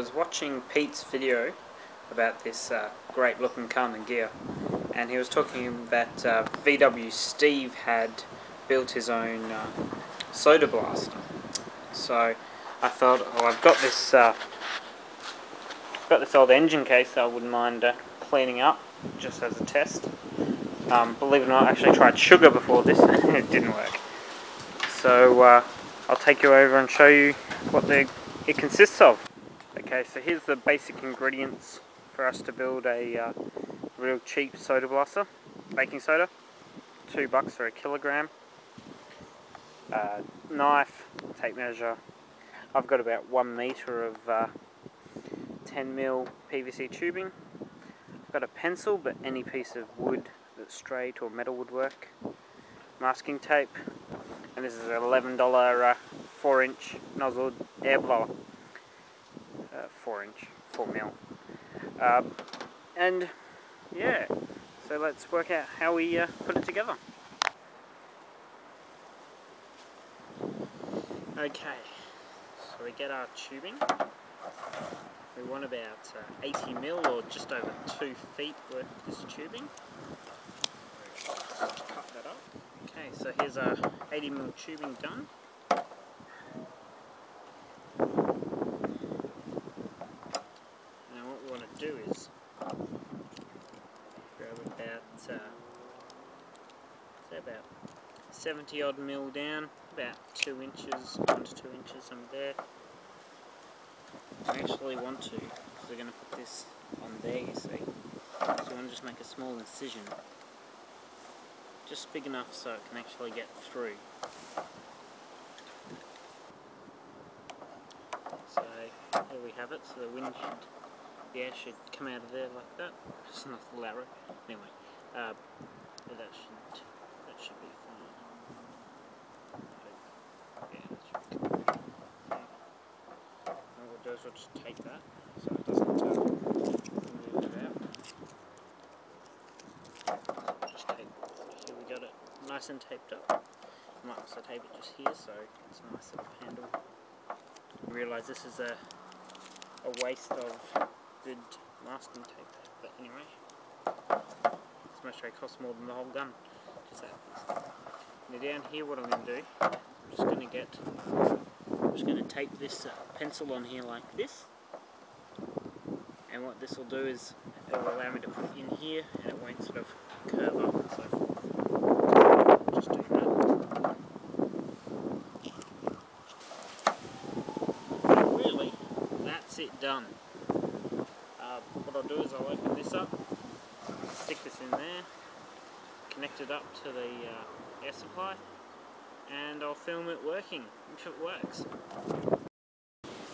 was watching Pete's video about this great looking Carmen gear, and he was talking that VW Steve had built his own soda blaster. So I thought, oh, I've got this old engine case that I wouldn't mind cleaning up just as a test. Believe it or not, I actually tried sugar before this and it didn't work. So I'll take you over and show you what it consists of. Okay, so here's the basic ingredients for us to build a real cheap soda blaster. Baking soda, $2 for a kilogram. Knife, tape measure. I've got about 1 meter of 10mm PVC tubing. I've got a pencil, but any piece of wood that's straight or metal would work. Masking tape, and this is an $11 4-inch nozzled air blower. 4-inch, 4mm. And yeah, so let's work out how we put it together. Okay, so we get our tubing. We want about 80mm or just over 2 feet worth of this tubing. Cut that up. Okay, so here's our 80mm tubing done. Now what we want to do is grab about, say about 70 odd mil down, about 2 inches, 1 to 2 inches under there. I actually want to, because we're going to put this on there, you see. So you want to just make a small incision. Just big enough so it can actually get through. So, there we have it. So the wind should, the air should come out of there like that. Just enough lather. Anyway, that should be fine. Yeah, that should be fine. We'll just take that so it doesn't move it out. Just tape it. Here we got it nice and taped up. I might also tape it just here so it's a nice little handle. I realise this is a waste of good masking tape, but anyway, this must actually cost more than the whole gun. Just that. Now down here, what I'm going to do, I'm just going to tape this pencil on here like this, and what this will do is it will allow me to put it in here and it won't sort of curve up and so forth. Just do that. Really, that's it done. What I'll do is I'll open this up, stick this in there, connect it up to the air supply, and I'll film it working, if it works.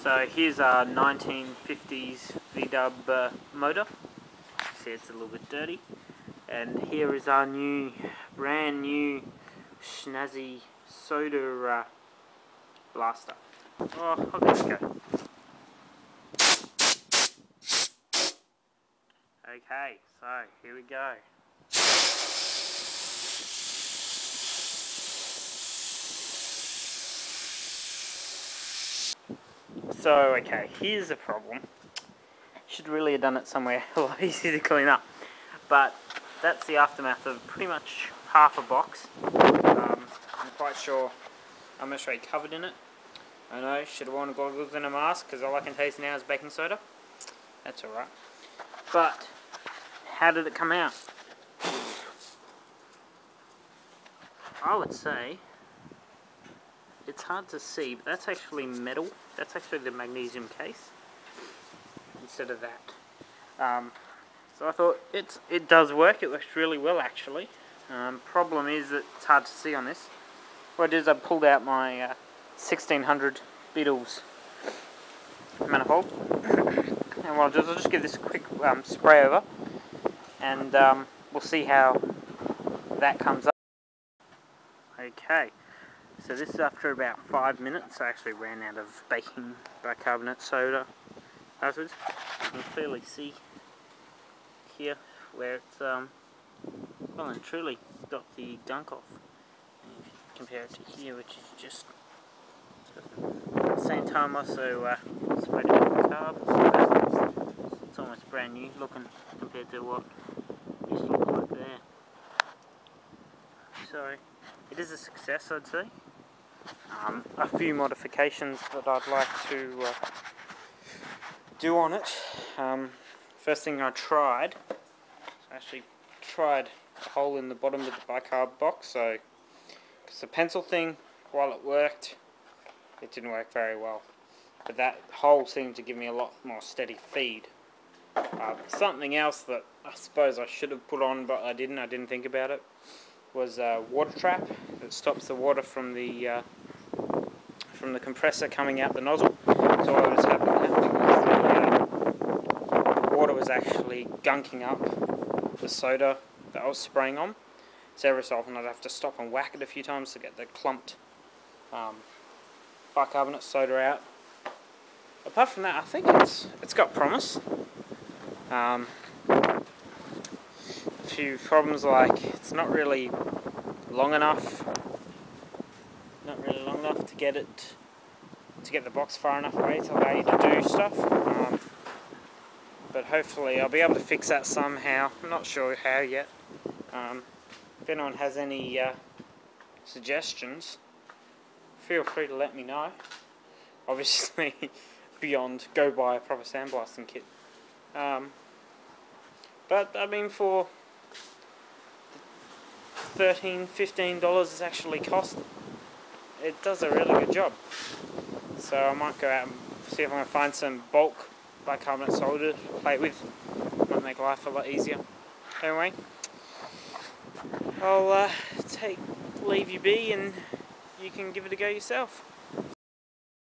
So here's our 1950s VW motor. See, it's a little bit dirty. And here is our new, brand new, schnazzy soda blaster. Oh, okay, let's go. Okay, so here we go. So, okay, here's the problem. Should really have done it somewhere a lot easier to clean up. But that's the aftermath of pretty much half a box. I'm quite sure I'm actually covered in it. I know, should have worn goggles and a mask because all I can taste now is baking soda. That's alright. But, how did it come out? I would say, it's hard to see, but that's actually metal. That's actually the magnesium case instead of that. So I thought it does work. It works really well actually. Problem is that it's hard to see on this. What I did is I pulled out my 1600 Beatles manifold, and what I'll just give this a quick spray over, and we'll see how that comes up. Okay. So this is after about 5 minutes. I actually ran out of baking bicarbonate soda afterwards. You can clearly see here where it's well and truly got the gunk off. And if you compare it to here, which is just at the same time also sprayed it with carb. new looking compared to what used to look like there. So it is a success, I'd say. A few modifications that I'd like to do on it. First thing I tried, a hole in the bottom of the bicarb box, so because the pencil thing, while it worked, it didn't work very well. But that hole seemed to give me a lot more steady feed. Something else that I suppose I should have put on but I didn't think about it, was a water trap that stops the water from the compressor coming out the nozzle. So I was having water was actually gunking up the soda that I was spraying on. So often I'd have to stop and whack it a few times to get the clumped bicarbonate soda out. Apart from that, I think it's got promise. A few problems, like it's not really long enough, to get it, the box far enough away to allow you to do stuff. But hopefully I'll be able to fix that somehow. I'm not sure how yet. If anyone has any suggestions, feel free to let me know. Obviously, beyond go buy a proper sandblasting kit. But I mean, for $13, $15 it's actually cost, it does a really good job. So I might go out and see if I can find some bulk bicarbonate solder to play with. Might make life a lot easier. Anyway, I'll leave you be, and you can give it a go yourself.